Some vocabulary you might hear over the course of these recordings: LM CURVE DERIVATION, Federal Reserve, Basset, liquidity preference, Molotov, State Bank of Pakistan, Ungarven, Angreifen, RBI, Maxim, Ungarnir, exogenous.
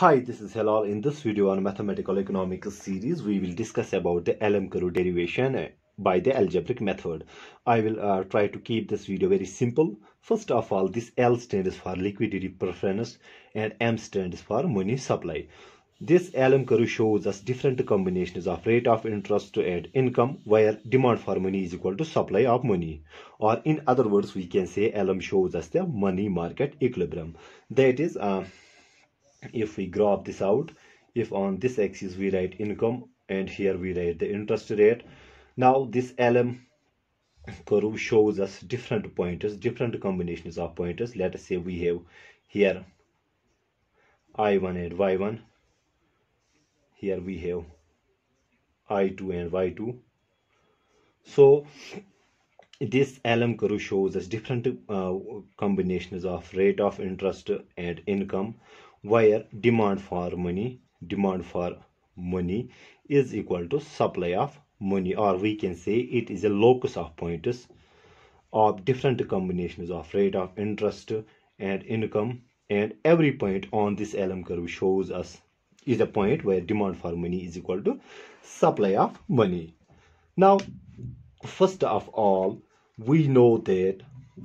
Hi, this is Helal. In this video on mathematical economics series, we will discuss about the LM curve derivation by the algebraic method. I will try to keep this video very simple. First of all, this L stands for liquidity preference and M stands for money supply. This LM curve shows us different combinations of rate of interest to add income, where demand for money is equal to supply of money. Or in other words, we can say LM shows us the money market equilibrium. That is, if we graph this out, if on this axis we write income and here we write the interest rate. Now this LM curve shows us different pointers, different combinations of pointers. Let us say we have here I1 and Y1, here we have I2 and Y2. So this LM curve shows us different combinations of rate of interest and income, where demand for money is equal to supply of money, or we can say it is a locus of pointers of different combinations of rate of interest and income, and every point on this LM curve shows us is a point where demand for money is equal to supply of money. Now first of all, we know that,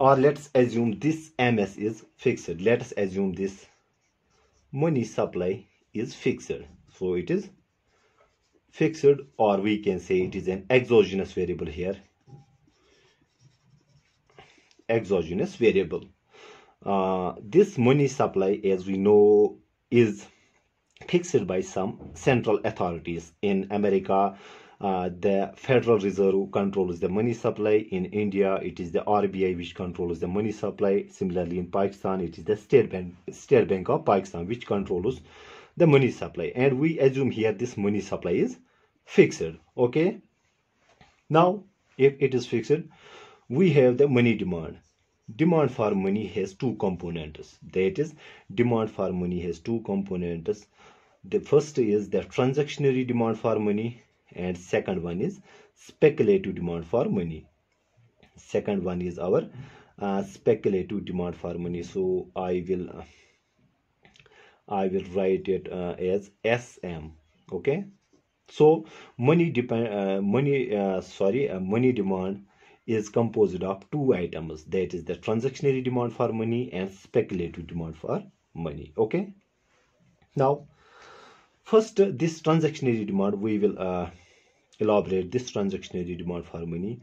or let's assume this MS is fixed. Let us assume this money supply is fixed. So it is fixed, or we can say it is an exogenous variable here. Exogenous variable. This money supply, as we know, is fixed by some central authorities. in America, the Federal Reserve controls the money supply. In India, it is the RBI which controls the money supply. Similarly, in Pakistan, it is the State Bank of Pakistan which controls the money supply. And we assume here this money supply is fixed. Okay. Now, if it is fixed, we have the money demand. Demand for money has two components. That is, demand for money has two components. The first is the transactionary demand for money, and second one is speculative demand for money. Second one is our speculative demand for money. So I will write it as SM. Okay. So money demand is composed of two items. That is the transactionary demand for money and speculative demand for money. Okay. Now, first, this transactionary demand, we will elaborate this transactionary demand for money.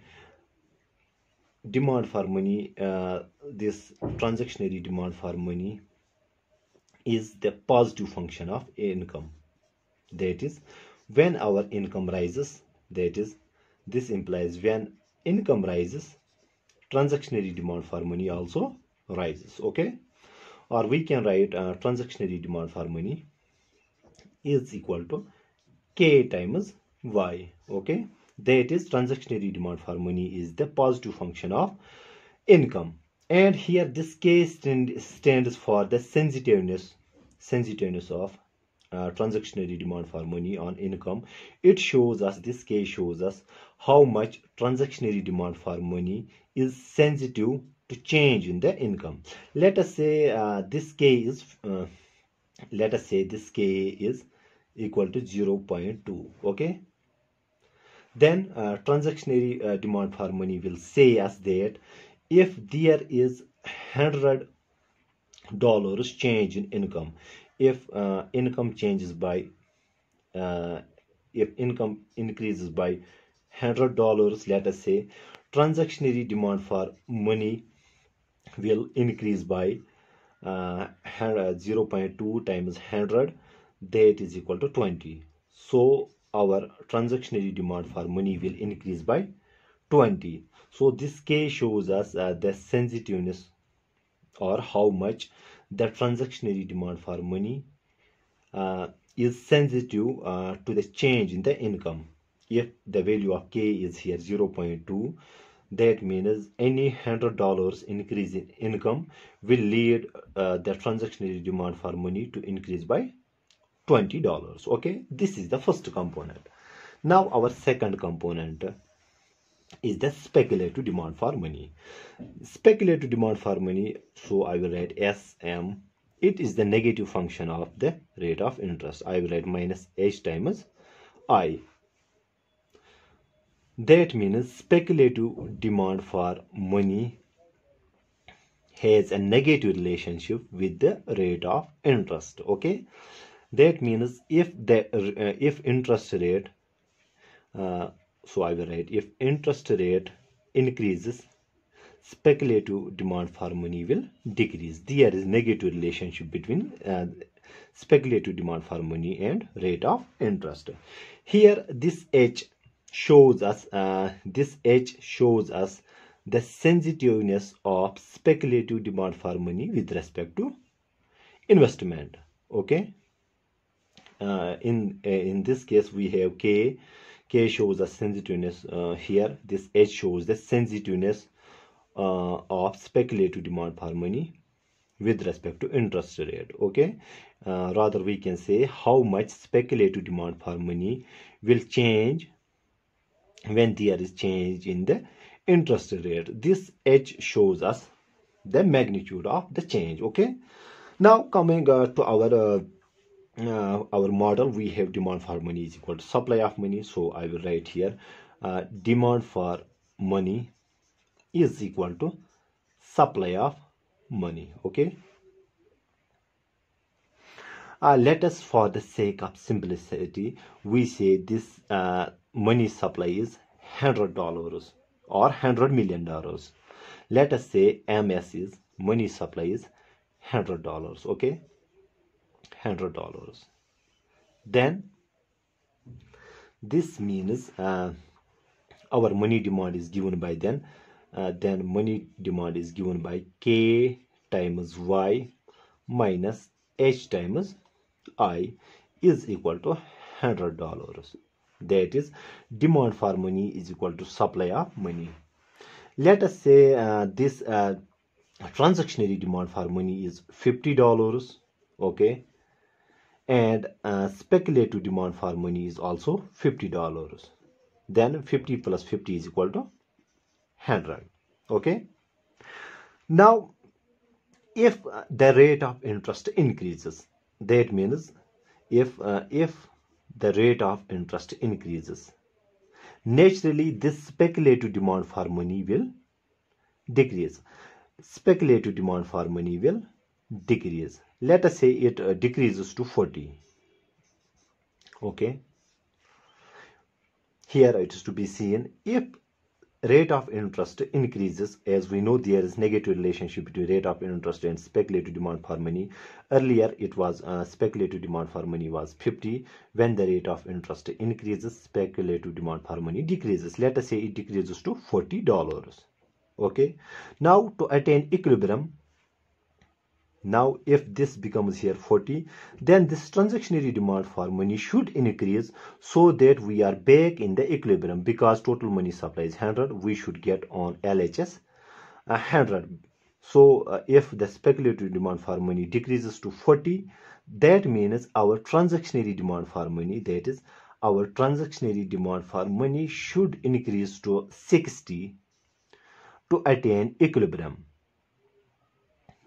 Demand for money, this transactionary demand for money is the positive function of income. That is, when our income rises, that is, this implies when income rises, transactionary demand for money also rises. Okay? Or we can write transactionary demand for money is equal to K times Y. Okay, that is, transactionary demand for money is the positive function of income, and here this K stands for the sensitiveness of transactionary demand for money on income. It shows us, this K shows us how much transactionary demand for money is sensitive to change in the income. Let us say this K is equal to 0.2. okay, then transactionary demand for money will say us that if there is $100 change in income, if income changes by if income increases by $100, let us say transactionary demand for money will increase by 0.2 times 100, that is equal to 20. So our transactionary demand for money will increase by 20. So this K shows us the sensitiveness, or how much the transactionary demand for money is sensitive to the change in the income. If the value of K is here 0.2, that means any $100 increase in income will lead the transactionary demand for money to increase by $20. Okay, this is the first component. Now our second component is the speculative demand for money. Speculative demand for money, so I will write SM it is the negative function of the rate of interest. I will write minus h times I. That means speculative demand for money has a negative relationship with the rate of interest. Okay, that means if interest rate, so I will write, if interest rate increases, speculative demand for money will decrease. There is negative relationship between speculative demand for money and rate of interest. Here this H shows us the sensitiveness of speculative demand for money with respect to investment. Okay, in this case we have K shows the sensitiveness. Here this H shows the sensitiveness of speculative demand for money with respect to interest rate. Okay, rather we can say how much speculative demand for money will change when there is change in the interest rate. This H shows us the magnitude of the change. Okay, now coming to our model, we have demand for money is equal to supply of money. So I will write here demand for money is equal to supply of money. Okay, let us, for the sake of simplicity, we say this money supply is $100 or $100 million. Let us say MS is money supply is $100. Okay, $100. Then this means our money demand is given by money demand is given by K times Y minus H times I is equal to $100. That is, demand for money is equal to supply of money. Let us say this transactionary demand for money is $50. Okay, and speculative demand for money is also $50. Then 50 plus 50 is equal to 100. Okay, now if the rate of interest increases, that means if the rate of interest increases, naturally this speculative demand for money will decrease. Speculative demand for money will decrease. Let us say it decreases to 40. Okay, here it is to be seen, if rate of interest increases, as we know there is negative relationship between rate of interest and speculative demand for money. Earlier it was speculative demand for money was 50. When the rate of interest increases, speculative demand for money decreases. Let us say it decreases to $40. Okay, now to attain equilibrium, now if this becomes here 40, then this transactionary demand for money should increase so that we are back in the equilibrium. Because total money supply is 100, we should get on LHS 100. So if the speculative demand for money decreases to 40, that means our transactionary demand for money, that is our transactionary demand for money should increase to 60 to attain equilibrium.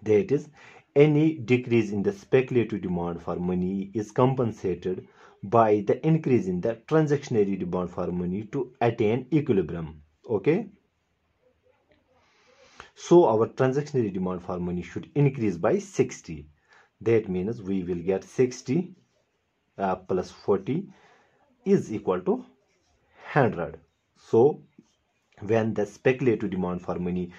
That is, any decrease in the speculative demand for money is compensated by the increase in the transactionary demand for money to attain equilibrium. Okay, so our transactionary demand for money should increase by 60. That means we will get 60 plus 40 is equal to 100. So when the speculative demand for money,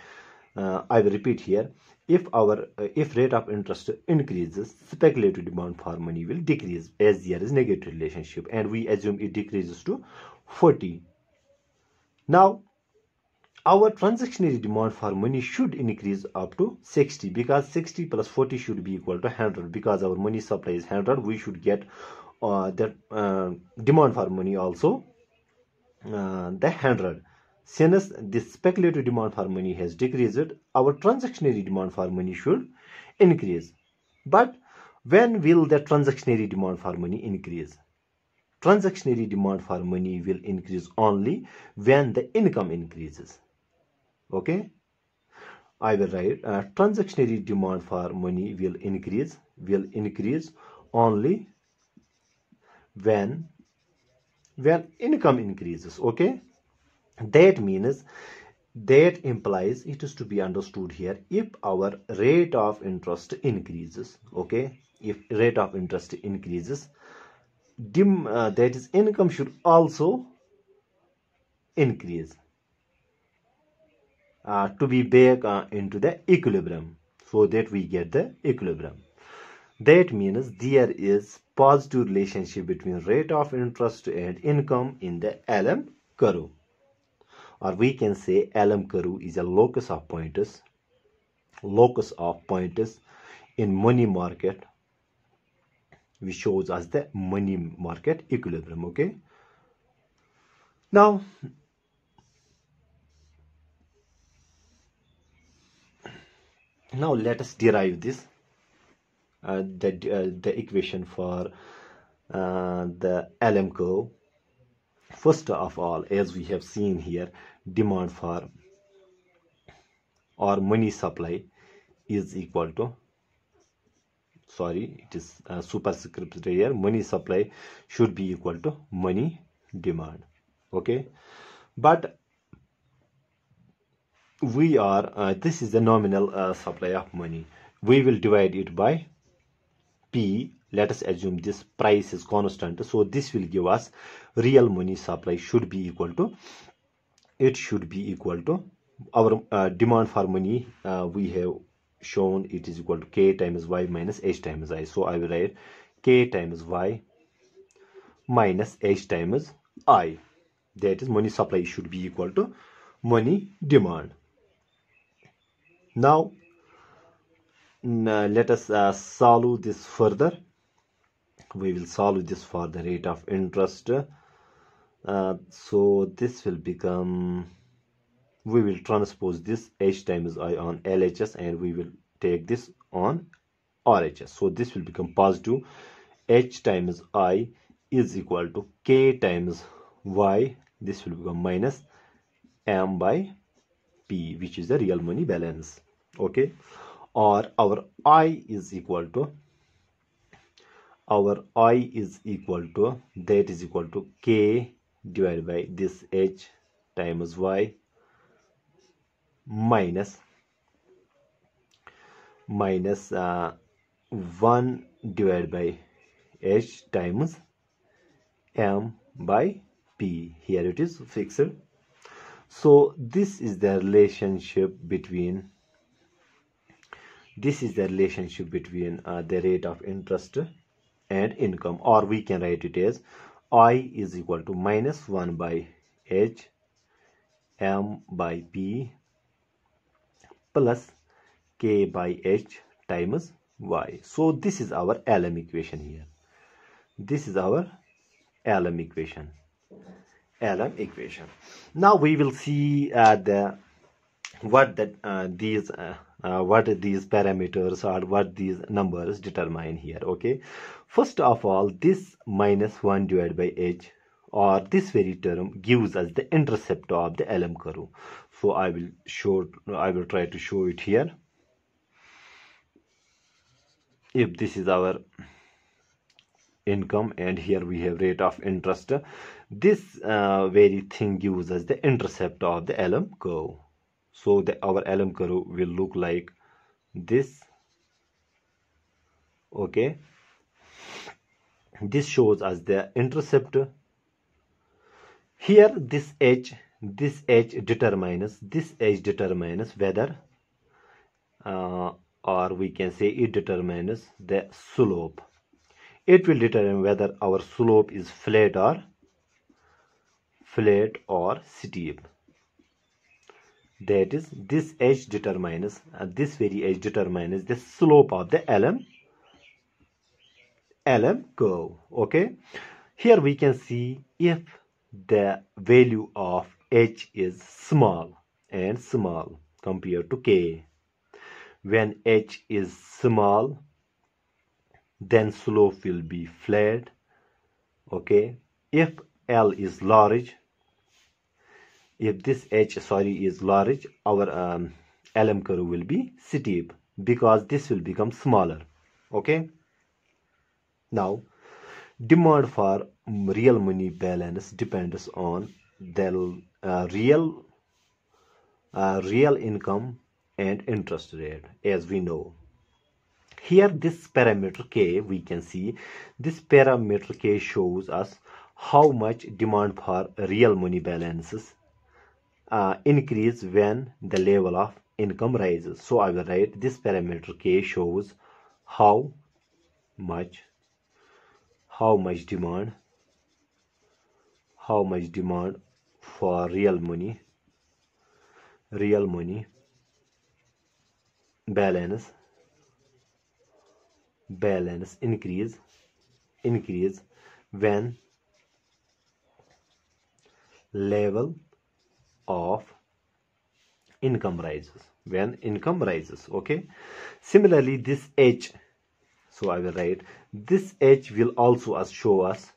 I will repeat here, if rate of interest increases, speculative demand for money will decrease, as there is negative relationship, and we assume it decreases to 40. Now our transactionary demand for money should increase up to 60, because 60 plus 40 should be equal to 100. Because our money supply is 100, we should get that demand for money also the 100. Since the speculative demand for money has decreased, our transactionary demand for money should increase. But when will the transactionary demand for money increase? Transactionary demand for money will increase only when the income increases. Okay, I will write transactionary demand for money will increase will increase only when income increases. Okay, that means, that implies, it is to be understood here, if our rate of interest increases, okay, if rate of interest increases, that is, income should also increase to be back into the equilibrium, so that we get the equilibrium. That means there is positive relationship between rate of interest and income in the LM curve, or we can say LM curve is a locus of pointers in money market, which shows us the money market equilibrium. Okay, now let us derive this the equation for the LM curve. First of all, as we have seen here, demand for or money supply is equal to, sorry, it is superscript here, money supply should be equal to money demand. Okay, but we are this is the nominal supply of money. We will divide it by P. Let us assume this price is constant, so this will give us real money supply should be equal to, our demand for money. We have shown it is equal to K times Y minus H times I. So I will write K times Y minus H times I. That is, money supply should be equal to money demand. Now let us solve this further. We will solve this for the rate of interest. So this will become, we will transpose this H times I on LHS, and we will take this on RHS. So this will become positive. H times I is equal to K times Y. This will become minus M by P, which is the real money balance. Okay, or our I is equal to that is equal to K divided by this H times Y minus 1 divided by H times M by P. Here it is fixed. So this is the relationship between the rate of interest and income, or we can write it as I is equal to minus 1 by H M by P plus K by H times Y. So this is our LM equation here. This is our LM equation. Now we will see what these parameters or what these numbers determine here. Okay, first of all, this minus 1 divided by H, or this very term, gives us the intercept of the LM curve. So I will try to show it here. If this is our income and here we have rate of interest, this very thing gives us the intercept of the LM curve. So our LM curve will look like this. Okay, this shows us the intercept. Here this H determines whether or we can say it determines the slope. It will determine whether our slope is flat or steep. That is, this H determines, this very H determines the slope of the LM curve. Okay, here we can see if the value of H is small compared to K. When H is small, then slope will be flat. Okay, if L is large, if this H is large, our LM curve will be steep, because this will become smaller. Okay. Now, demand for real money balance depends on the real income and interest rate, as we know. Here, this parameter K, we can see this parameter K shows us how much demand for real money balances increase when the level of income rises. So I will write this parameter K shows how much demand for real money balance increase when level of income rises, okay. Similarly, this H, so I will write this H will also show us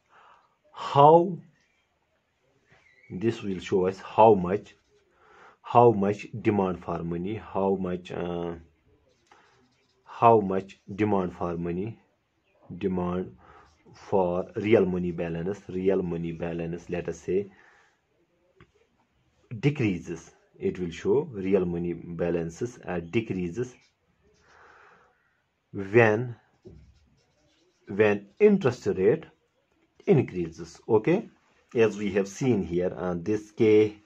how much demand for money, how much demand for real money balance, let us say, decreases. It will show real money balances decreases when interest rate increases. Okay, as we have seen here, and this K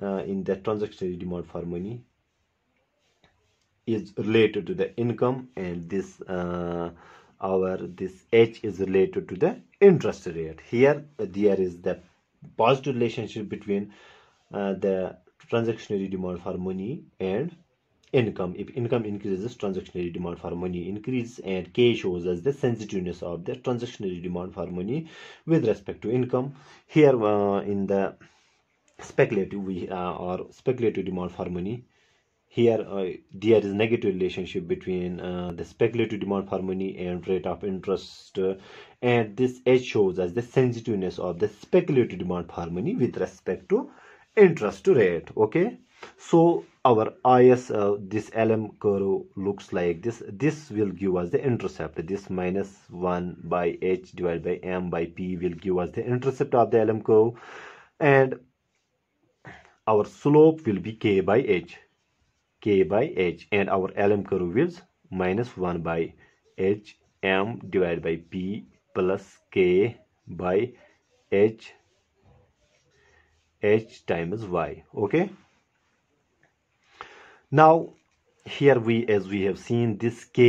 in the transactional demand for money is related to the income, and this this H is related to the interest rate. Here there is the positive relationship between the transactionary demand for money and income. If income increases, transactionary demand for money increases, and K shows us the sensitiveness of the transactionary demand for money with respect to income. Here in the speculative speculative demand for money, here there is negative relationship between the speculative demand for money and rate of interest, and this H shows us the sensitiveness of the speculative demand for money with respect to interest rate. Okay, so our IS, this LM curve looks like this. This will give us the intercept. This -1/h/m/p will give us the intercept of the LM curve, and our slope will be k by h, and our LM curve is -1/h/m/p + k/h times y. Okay, now here as we have seen, this K,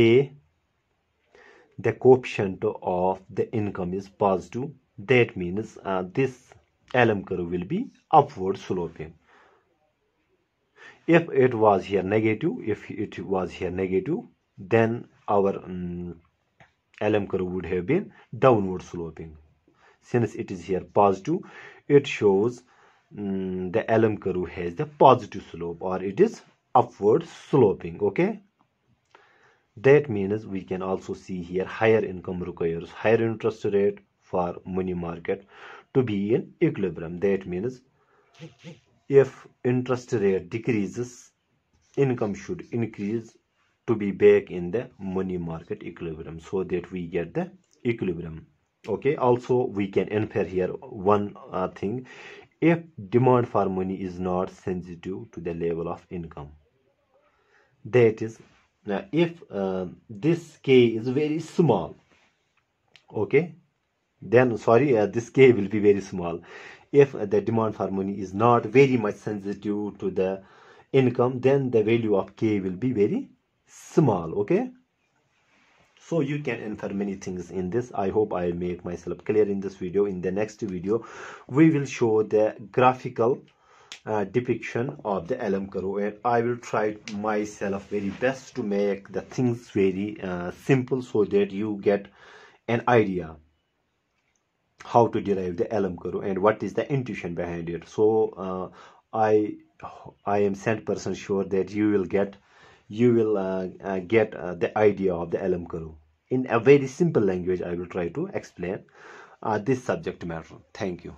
the coefficient of the income is positive. That means this LM curve will be upward sloping. If it was here negative, then our LM curve would have been downward sloping. Since it is here positive, it shows the LM curve has the positive slope, or it is upward sloping. Okay, that means we can also see here higher income requires higher interest rate for money market to be in equilibrium. That means if interest rate decreases, income should increase to be back in the money market equilibrium, so that we get the equilibrium. Okay, also we can infer here one thing: if demand for money is not sensitive to the level of income, that is, if this K is very small, okay, then this K will be very small. If the demand for money is not very much sensitive to the income, then the value of K will be very small. Okay, so you can infer many things in this. I hope I make myself clear in this video. In the next video, we will show the graphical depiction of the LM curve, and I will try myself very best to make the things very simple, so that you get an idea how to derive the LM curve and what is the intuition behind it. So I am 100% sure that you will get the idea of the LM curve. In a very simple language, I will try to explain this subject matter. Thank you.